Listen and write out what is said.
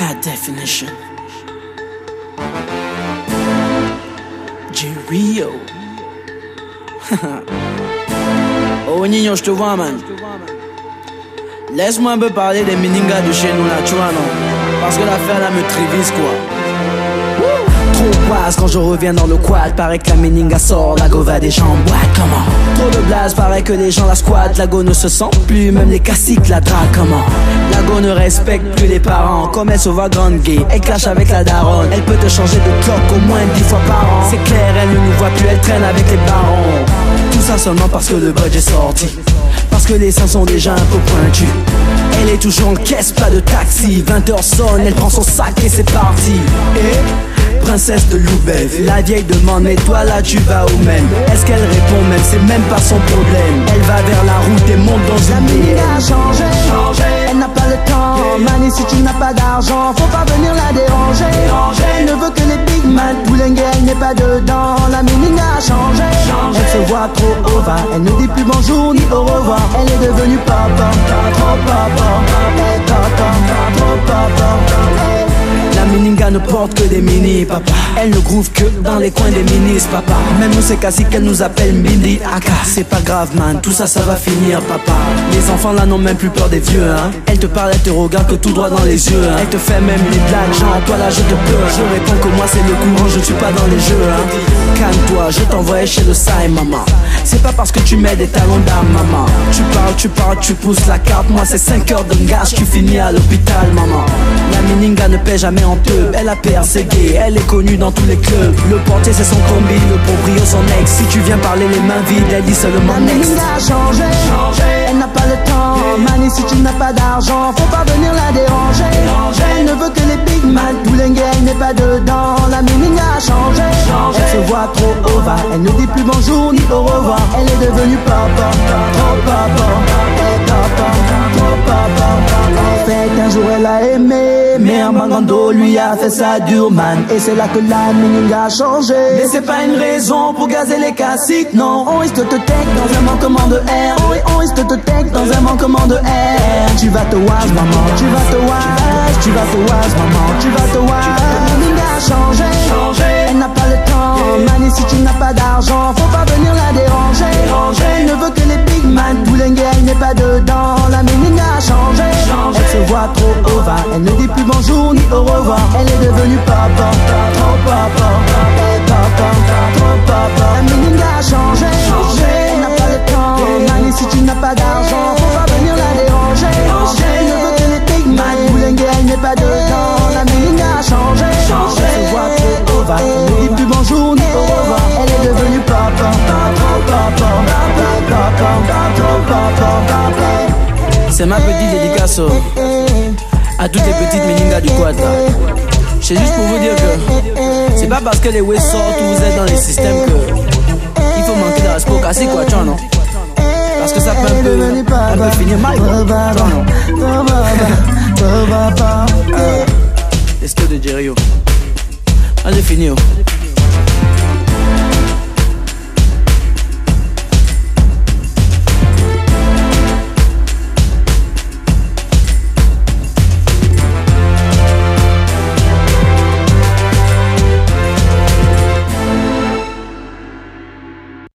High definition. J-Rio. Oh Nino, je te vois, man. Laisse-moi un peu parler des miningas de chez nous là, tu vois, non? Parce que l'affaire là me trivise, quoi. Quand je reviens dans le quad, paraît que la meninga sort, la go va des gens en boîte. Comment? Trop de blase, paraît que les gens la squattent. La go ne se sent plus, même les caciques la draguent. Comment? La go ne respecte plus les parents. Comme elle se voit grande gay, elle clash avec la daronne. Elle peut te changer de cloque au moins 10 fois par an. C'est clair, elle ne nous voit plus, elle traîne avec les barons. Tout ça seulement parce que le budget est sorti, parce que les seins sont déjà un peu pointus. Elle est toujours en caisse, pas de taxi. 20h sonne, elle prend son sac et c'est parti. Et princesse de Loubève, la vieille demande: mais toi là tu vas où même? Est-ce qu'elle répond même? C'est même pas son problème. Elle va vers la route et monte dans une mienne. La changé, elle n'a pas le temps. Mani, si tu n'as pas d'argent, faut pas venir la déranger. Elle ne veut que les pigments, Poulengue, elle n'est pas dedans. La mini a changé, elle se voit trop au va. Elle ne dit plus bonjour ni au revoir. Elle est devenue papa, trop papa, trop papa. La meninga ne porte que des mini, papa. Elle ne groove que dans les coins des minis, papa. Même nous c'est quasi qu'elle nous appelle Mini Aka. C'est pas grave, man, tout ça, ça va finir, papa. Les enfants là n'ont même plus peur des vieux, hein. Elle te parle, elle te regarde que tout droit dans les yeux, hein. Elle te fait même les blagues, genre toi là je te pleure. Je réponds que moi c'est le courant, je suis pas dans les jeux, hein. Calme-toi, je t'envoie chez le saï, maman. C'est pas parce que tu mets des talons d'âme, maman. Tu parles, tu pousses la carte. Moi c'est 5 heures de gage, tu finis à l'hôpital, maman. La meninga ne paie jamais en pub, elle a perségué, elle est connue dans tous les clubs. Le portier c'est son combi, le proprio son ex. Si tu viens parler les mains vides, elle dit seulement next. La meninga a changé, elle n'a pas le temps. Mani, si tu n'as pas d'argent, faut pas venir la déranger. Elle ne veut que les pigments, Poulengue, elle n'est pas dedans. La meninga a changé, elle se voit trop au va. Elle ne dit plus bonjour ni au revoir. Elle est devenue papa, trop papa. Un jour elle a aimé, mais un mangando lui a fait ça dure, man. Et c'est là que la meninga a changé. Mais c'est pas une raison pour gazer les caciques, non. On risque de te tech dans un manquement de air. On risque de te tech dans un manquement de air. Tu vas te wash, maman. Tu vas te wash. Tu vas te wash, maman. Tu vas te wash. La meninga a changé. Elle n'a pas le temps. Mani, si tu n'as pas d'argent, faut pas venir la déranger. Elle ne veut que les pigments, Poulengue, elle n'est pas dedans. La meninga a changé. Elle se voit trop au va, elle ne dit plus bonjour ni au revoir. Elle est devenue papa, trop papa, trop papa. La meninga a changé, elle n'a pas le temps. Mani, si tu n'as pas d'argent, faut pas venir la déranger. Elle ne veut que les pigments, Poulengue, elle n'est pas dedans. La meninga a changé, elle se voit trop au va, elle ne dit plus bonjour ni au revoir. Elle est devenue papa, trop papa, trop papa. C'est ma petite dédicace à toutes les petites meningas du quad là. C'est juste pour vous dire que c'est pas parce que les West sortent ou vous êtes dans les systèmes que il faut manquer de respect cassé, quoi, tu vois, non? Parce que ça peut un peu finir mal, quoi, tu vois, non? Let's go de J-Rio. Allez, finir.